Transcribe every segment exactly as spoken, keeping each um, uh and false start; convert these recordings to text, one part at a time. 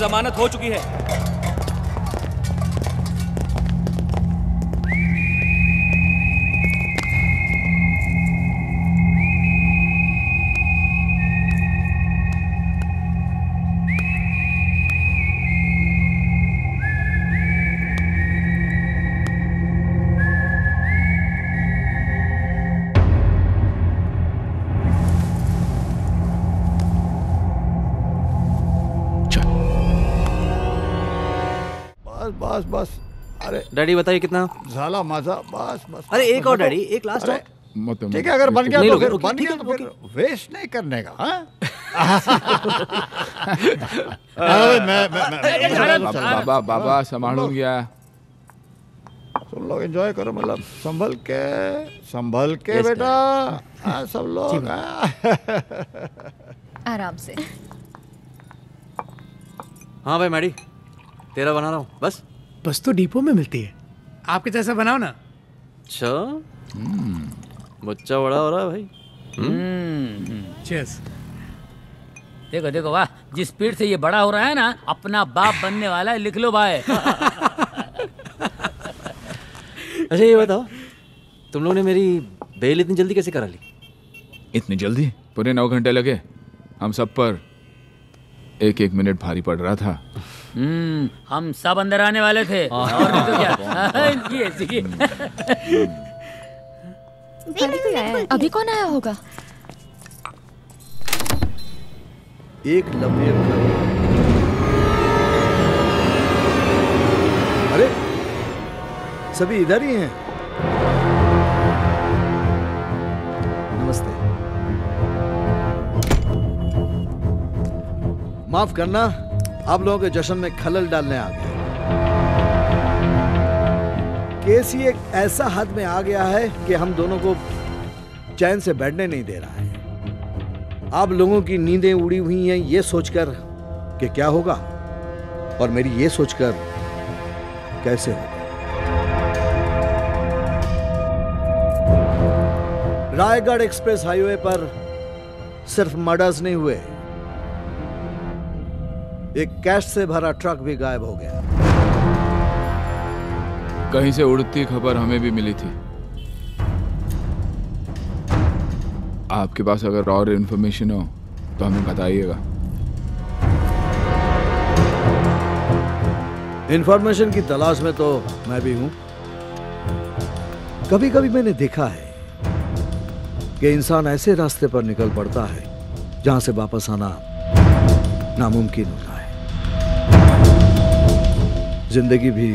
जमानत हो चुकी है। बस बस अरे डैडी बताइए कितना झाला मजा। बस बस अरे एक और डैडी एक लास्ट और ठीक है। अगर बन गया तो फिर बन गया तो फिर वेस्ट नहीं करने का। बाबा बाबा संभालो गया सब लोग एंजॉय करो मतलब संभल के संभल के बेटा सब लोग आराम से। हाँ भाई मैडी तेरा बना रहा हूँ। बस बस तो डिपो में मिलती है आपके जैसा बनाओ ना। अच्छा बच्चा बड़ा हो रहा है भाई। चीयर्स। देखो देखो वाह जिस स्पीड से ये बड़ा हो रहा है ना अपना बाप बनने वाला है। लिख लो भाई। अच्छा ये बताओ तुम लोगों ने मेरी बेल इतनी जल्दी कैसे करा ली? इतनी जल्दी पूरे नौ घंटे लगे। हम सब पर एक एक मिनट भारी पड़ रहा था। हम्म हम सब अंदर आने वाले थे और तो क्या। अभी कौन आया होगा? एक लम्हे अरे सभी इधर ही हैं। नमस्ते माफ करना आप लोगों के जश्न में खलल डालने आ गए। केस ही एक ऐसा हद में आ गया है कि हम दोनों को चैन से बैठने नहीं दे रहा है। आप लोगों की नींदें उड़ी हुई हैं ये सोचकर कि क्या होगा और मेरी ये सोचकर कैसे होगा। रायगढ़ एक्सप्रेस हाईवे पर सिर्फ मर्डर्स नहीं हुए, एक कैश से भरा ट्रक भी गायब हो गया। कहीं से उड़ती खबर हमें भी मिली थी। आपके पास अगर और इन्फॉर्मेशन हो तो हमें बताइएगा। इन्फॉर्मेशन की तलाश में तो मैं भी हूं। कभी कभी मैंने देखा है कि इंसान ऐसे रास्ते पर निकल पड़ता है जहां से वापस आना नामुमकिन होता है। जिंदगी भी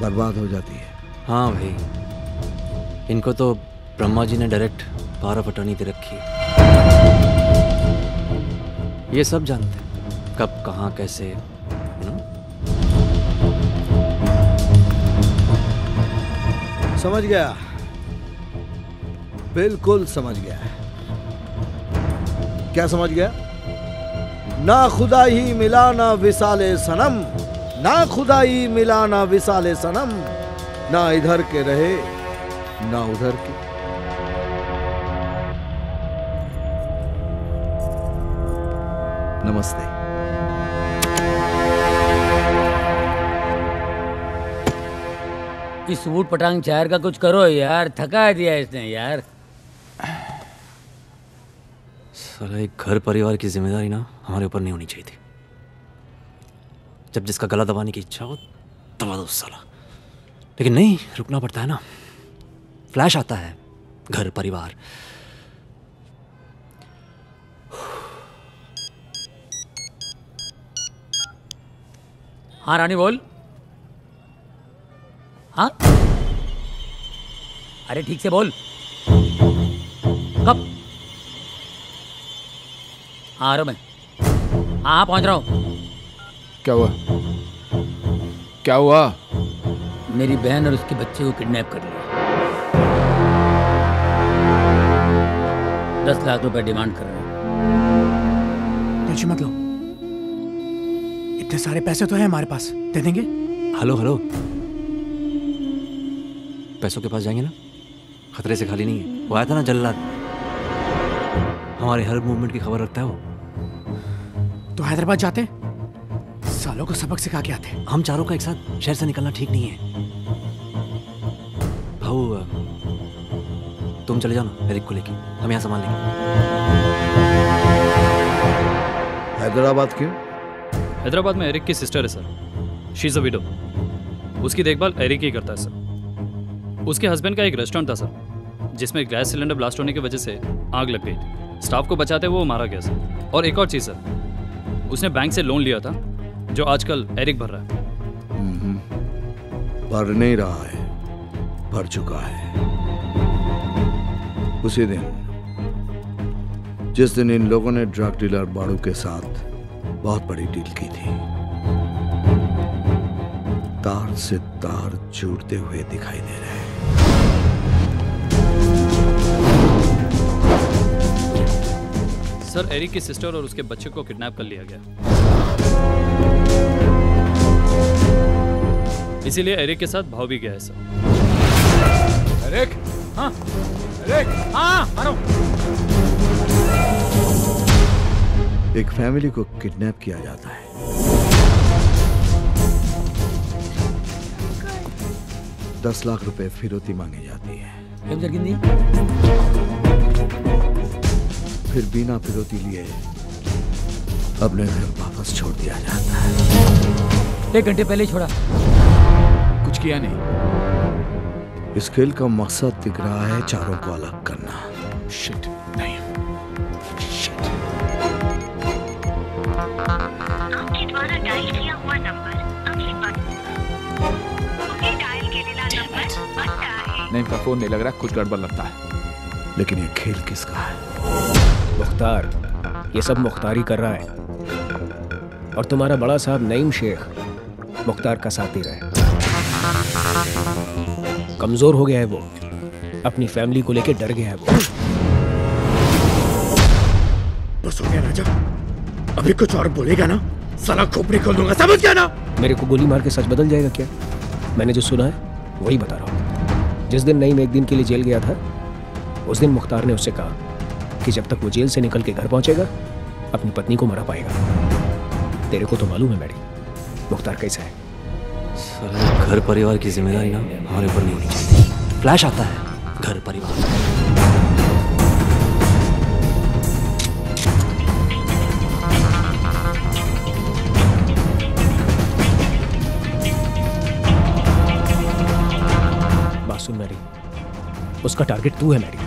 बर्बाद हो जाती है। हाँ भाई इनको तो ब्रह्मा जी ने डायरेक्ट पारा पटानी दे रखी है। ये सब जानते हैं कब कहाँ कैसे। समझ गया बिल्कुल समझ गया। क्या समझ गया? ना खुदा ही मिला ना विसाले सनम, ना खुदाई मिला ना विसाले सनम, ना इधर के रहे ना उधर के। नमस्ते। इस ऊट पटांग चायर का कुछ करो यार, थका दिया इसने यार। साला एक घर परिवार की जिम्मेदारी ना हमारे ऊपर नहीं होनी चाहिए थी। जब जिसका गला दबाने की इच्छा हो दबा दो साला, लेकिन नहीं, रुकना पड़ता है ना। फ्लैश आता है घर परिवार। हाँ रानी बोल। हाँ अरे ठीक से बोल। कब? हाँ आ रहा हूँ मैं। हाँ पहुँच रहा हूँ। क्या हुआ? क्या हुआ? मेरी बहन और उसके बच्चे को किडनैप कर लिया। दस लाख रुपए डिमांड कर रहे हैं। टेंशन मत लो, इतने सारे पैसे तो हैं हमारे पास, दे देंगे। हेलो हेलो, पैसों के पास जाएंगे ना, खतरे से खाली नहीं है। वो आया था ना जल्लाद, हमारे हर मूवमेंट की खबर रखता है वो। तो हैदराबाद जाते हैं, सालों को सबक सिखा के आते हैं। हम चारों का एक साथ शहर से निकलना ठीक नहीं है। भाऊ तुम चले जाओ ना एरिक को लेके, हम यहाँ संभाल लेंगे। हैदराबाद क्यों? हैदराबाद में एरिक की सिस्टर है sir, she is a widow. उसकी देखभाल एरिक ही करता है सर। उसके हस्बैंड का एक रेस्टोरेंट था सर, जिसमें गैस सिलेंडर ब्लास्ट होने की वजह से आग लग गई थी। स्टाफ को बचाते वो मारा गया सर। और एक और चीज़ सर, उसने बैंक से लोन लिया था जो आजकल एरिक भर रहा है। भर नहीं रहा है, भर चुका है। उसी दिन जिस दिन इन लोगों ने ड्रग डीलर बाड़ू के साथ बहुत बड़ी डील की थी, तार से तार जुड़ते हुए दिखाई दे रहे हैं। सर एरिक की सिस्टर और उसके बच्चे को किडनैप कर लिया गया, इसीलिए एरिक के साथ भाव भी गया है सर। एरिक? हाँ एरिक? हाँ मारो। एक फैमिली को किडनैप किया जाता है, दस लाख रुपए फिरौती मांगी जाती है, फिर बिना फिरौती लिए अपने घर वापस छोड़ दिया जाता है। एक घंटे पहले छोड़ा, कुछ किया नहीं। इस खेल का मकसद दिख रहा है चारों को अलग करना। शिट, नहीं। शिट। आपके द्वारा डायल किया हुआ नंबर अभी बंद। नहीं का फोन नहीं लग रहा, कुछ गड़बड़ लगता है। लेकिन ये खेल किसका है? मुख्तार, ये सब मुख्तारी कर रहा है। और तुम्हारा बड़ा साहब नईम शेख मुख्तार का साथी रहे, कमजोर हो गया है वो, अपनी फैमिली को लेके डर गया है वो। बस हो गया राजा, अभी कुछ और बोलेगा ना साला खोपड़ी खोल दूंगा, समझ गया ना? मेरे को गोली मार के सच बदल जाएगा क्या? मैंने जो सुना है वही बता रहा हूँ। जिस दिन नईम एक दिन के लिए जेल गया था, उस दिन मुख्तार ने उससे कहा कि जब तक वो जेल से निकल के घर पहुंचेगा अपनी पत्नी को मरा पाएगा। तेरे को तो मालूम है मैडी मुख्तार कैसा है। साला घर परिवार की जिम्मेदारी ना हमारे ऊपर नहीं होनी चाहिए। फ्लैश आता है घर परिवार। मासूम मैरी, उसका टारगेट तू है मैरी।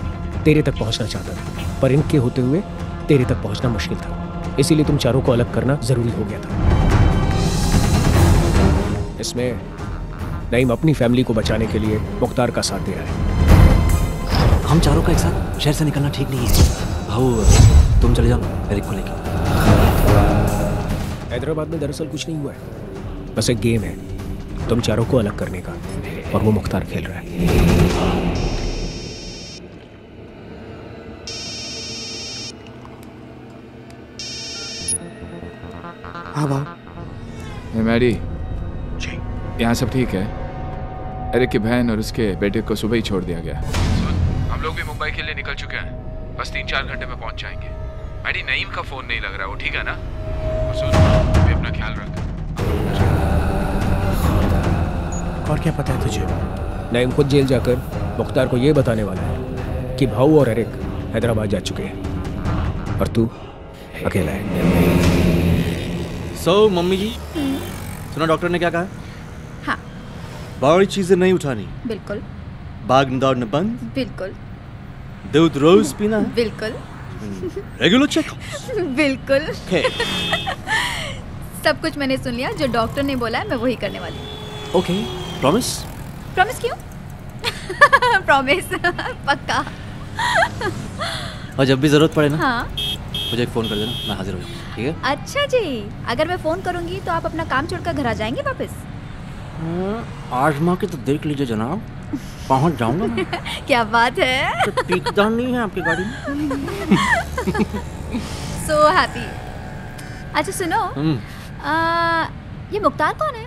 तेरे तक पहुंचना चाहता था, पर इनके होते हुए तेरे तक पहुंचना मुश्किल था, इसीलिए तुम चारों को अलग करना जरूरी हो गया था। इसमें नईम अपनी फैमिली को बचाने के लिए मुख्तार का साथ दे रहा है। हम चारों का एक साथ शहर से निकलना ठीक नहीं है। भाऊ तुम चले जाओ एरिक को लेकर। हैदराबाद में दरअसल कुछ नहीं हुआ है, बस एक गेम है तुम चारों को अलग करने का, और वो मुख्तार खेल रहा है। हाँ भाई। मैडी यहाँ सब ठीक है? एरिक की बहन और उसके बेटे को सुबह ही छोड़ दिया गया। हम लोग भी मुंबई के लिए निकल चुके हैं, बस तीन चार घंटे में पहुँच जाएंगे। मैडी नईम का फोन नहीं लग रहा, वो ठीक है ना? सुन, तू भी अपना ख्याल रख। और क्या पता है तुझे? नईम खुद जेल जाकर मुख्तार को ये बताने वाला है कि भाऊ और एरिक हैदराबाद जा चुके हैं, और तू अकेला है। सो so, मम्मी जी, सुना डॉक्टर ने क्या कहा? हाँ। बाहरी चीजें नहीं उठानी, बिल्कुल। भाग दौड़ना बंद, बिल्कुल। दूध रोज पीना, बिल्कुल। रेगुलर चेक, बिल्कुल। okay. सब कुछ मैंने सुन लिया, जो डॉक्टर ने बोला है मैं वही करने वाली हूँ। Okay, promise? प्रॉमिस क्यों? प्रॉमिस, पक्का। और जब भी जरूरत पड़े ना, हाँ, मुझे एक फोन कर देना, मैं हाजिर हो जाऊंगी, ठीक है? अच्छा जी, अगर मैं फोन करूंगी तो आप अपना काम छोड़कर घर आ जाएंगे वापस? आजमा के तो देख लीजिए जनाब, पहुंच जाऊंगा मैं। क्या बात है, तो पीकदार नहीं है आपकी गाड़ी में। So happy. अच्छा सुनो, आ, ये मुख्तार कौन है?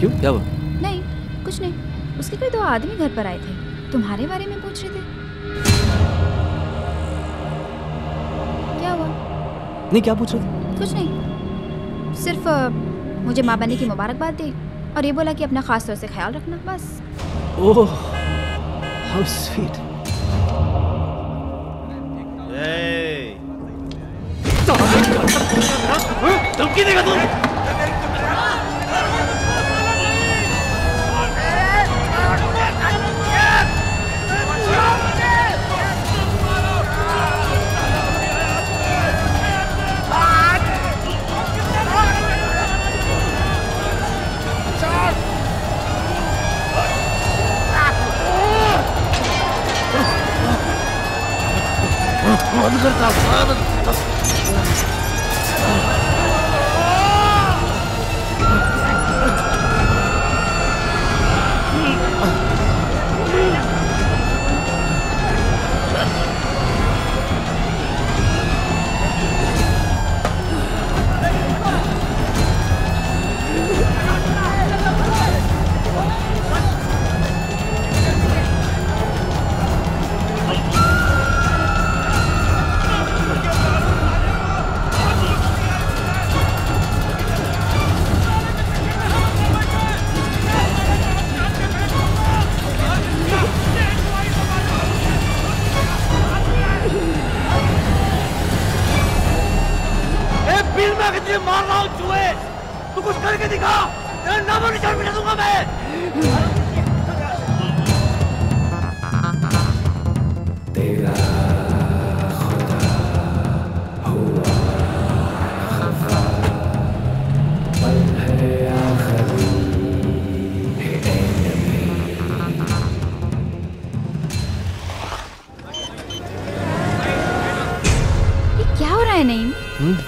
क्यों, क्या हुआ? नहीं कुछ नहीं, उसके कोई दो आदमी घर पर आए थे, तुम्हारे बारे में पूछ रहे थे। क्या हुआ? नहीं, क्या पूछ रहे थे? कुछ नहीं, सिर्फ आ, मुझे माँ बनने की मुबारकबाद दी और ये बोला कि अपना खास तौर से ख्याल रखना, बस। Oh, how sweet. धमकी देगा तू? बंद करता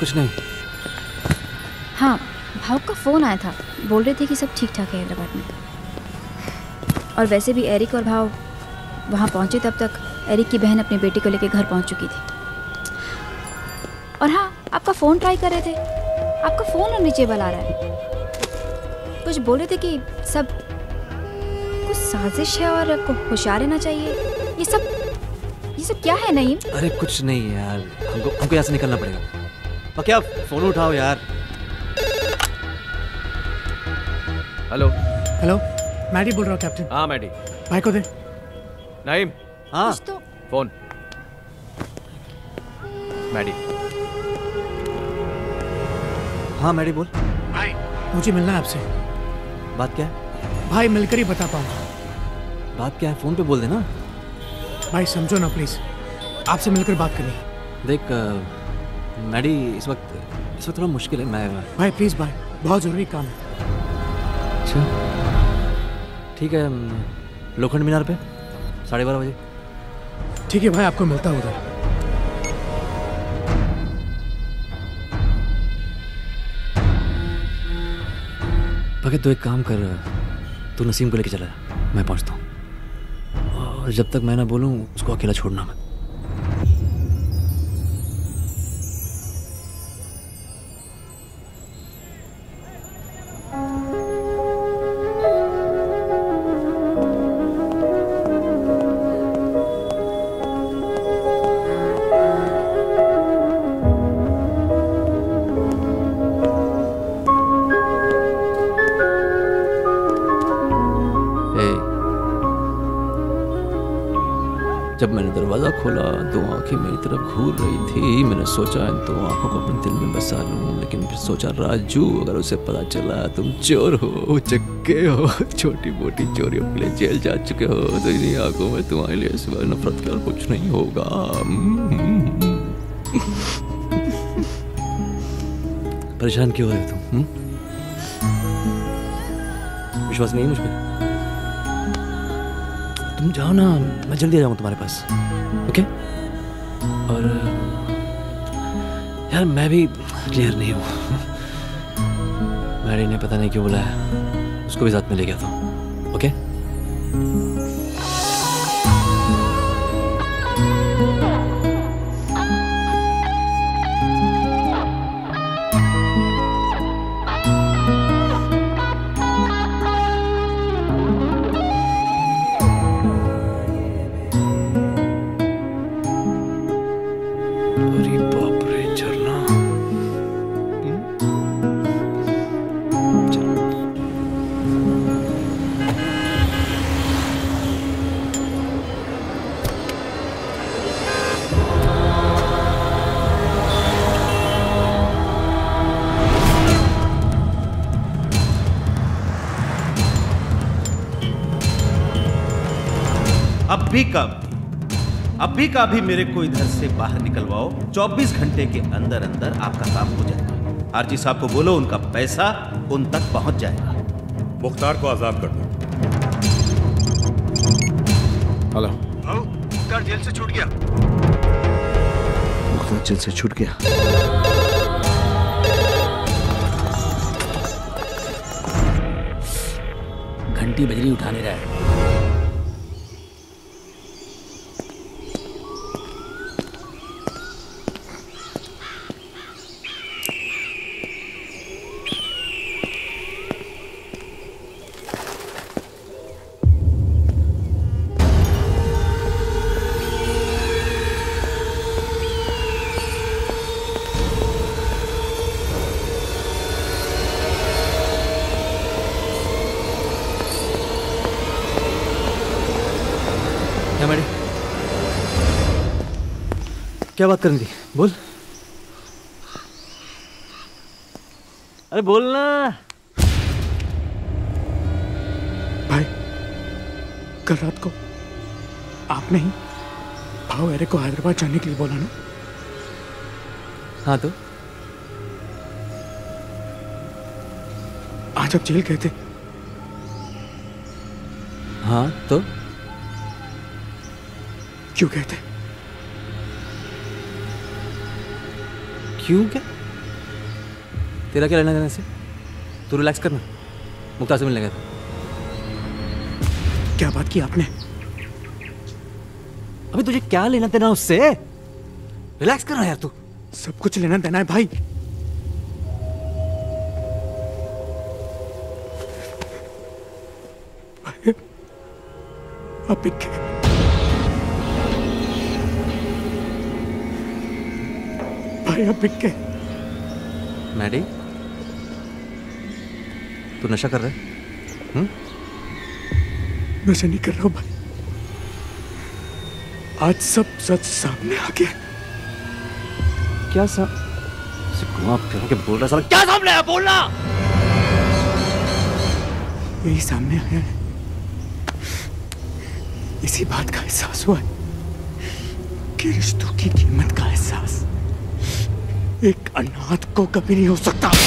कुछ नहीं। हाँ, भाव का फोन आया था, बोल रहे थे कि सब ठीक ठाक है हैदराबाद में, और वैसे भी एरिक और भाव वहाँ पहुँचे तब तक एरिक की बहन अपने बेटे को लेकर घर पहुँच चुकी थी। और हाँ, आपका फ़ोन ट्राई कर रहे थे, आपका फ़ोन अनरीचेबल आ रहा है। कुछ बोल रहे थे कि सब कुछ साजिश है और आपको होशियार रहना चाहिए। ये सब ये सब क्या है नईम? अरे कुछ नहीं यार, हमको हमको यहाँ से निकलना पड़ेगा। बाकी आप फोन उठाओ यार। हेलो हेलो, मैडी बोल रहा हूँ कैप्टन। हाँ मैडी, भाई को दे। नाइम। हाँ तो... फोन मैडी। हाँ मैडी बोल। भाई मुझे मिलना है आपसे। बात क्या है? भाई मिलकर ही बता पाऊंगा। बात क्या है फोन पे बोल देना। भाई समझो ना प्लीज, आपसे मिलकर बात करनी। देख आ... मैडी इस वक्त इस वक्त थोड़ा मुश्किल है। मैं भाई प्लीज भाई, बहुत जरूरी काम है। अच्छा ठीक है, लोखंड मीनार पे साढ़े बारह बजे। ठीक है भाई, आपको मिलता है उधर। भगत तो एक काम कर, तू नसीम को लेके चला जा, मैं पहुंचता हूँ। और जब तक मैं ना बोलूँ उसको अकेला छोड़ना मत। खोला दो आंखें मेरी तरफ घूर रही थी। मैंने सोचा इन दो आंखों को अपने दिल में बसा लूँ, लेकिन फिर सोचा राजू अगर उसे पता चला तुम चोर हो, चक्के हो, छोटी मोटी चोरियों के लिए जेल जा चुके हो तो इन्हीं आंखों में तुम्हारे लिए इस बार नफरत का कुछ नहीं होगा। परेशान क्यों हो रहे हो तुम? विश्वास नहीं मुझ पर? तुम जाओ ना, मैं जल्दी आ जाऊंगा तुम्हारे पास, ओके? और यार मैं भी क्लियर नहीं हूँ। मैडी ने पता नहीं क्यों बोला है, उसको भी साथ में ले गया था, ओके? अभी का अभी का भी मेरे को इधर से बाहर निकलवाओ। चौबीस घंटे के अंदर अंदर आपका काम हो जाएगा। आरजी साहब को बोलो उनका पैसा उन तक पहुंच जाएगा। मुख्तार को आजाद कर दो। हेलो, मुख्तार जेल से छूट गया। मुख्तार जेल से छूट गया। घंटी बजरी उठाने रहा है। क्या बात करनी थी? बोल। अरे बोल ना भाई। कल रात को आपने ही भाव एरिक को हैदराबाद जाने के लिए बोला ना? हाँ तो आज आप जेल गए थे। हाँ तो क्यों गए थे? क्यों क्या? तेरा क्या लेना देना से? तू रिलैक्स करना। मुख्तार से मिलने गया था। क्या बात की आपने? अभी तुझे क्या लेना देना उससे? रिलैक्स करना यार तू। सब कुछ लेना देना है भाई। अभी बिक के मैडी तू नशा कर रहा है? नशा नहीं कर रहा हूं भाई। आज सब सच सामने आ गया। क्या सा के बोल रहा साला? क्या सामने आया? बोलना। यही सामने आया है, इसी बात का एहसास हुआ है कि रिश्तों की कीमत का एहसास एक अनाथ को कभी नहीं हो सकता। भाई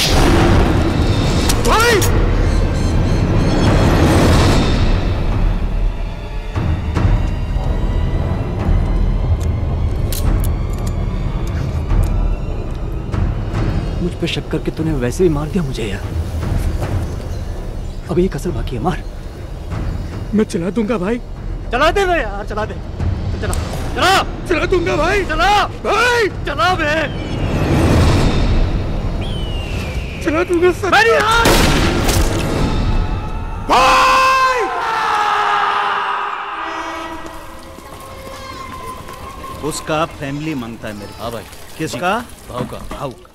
मुझ पे शक करके तूने वैसे ही मार दिया मुझे यार। अब एक असल बाकी है, मार। मैं चला दूंगा भाई। चला दे भाई यार, चला दे। तो चला चला चला दूंगा भाई। चला भाई चला बे। चला दूंगा सर। मेरी हाथ भाई। उसका फैमिली मांगता है मेरे। हाँ भाई। किसका? भाव का। भाव का।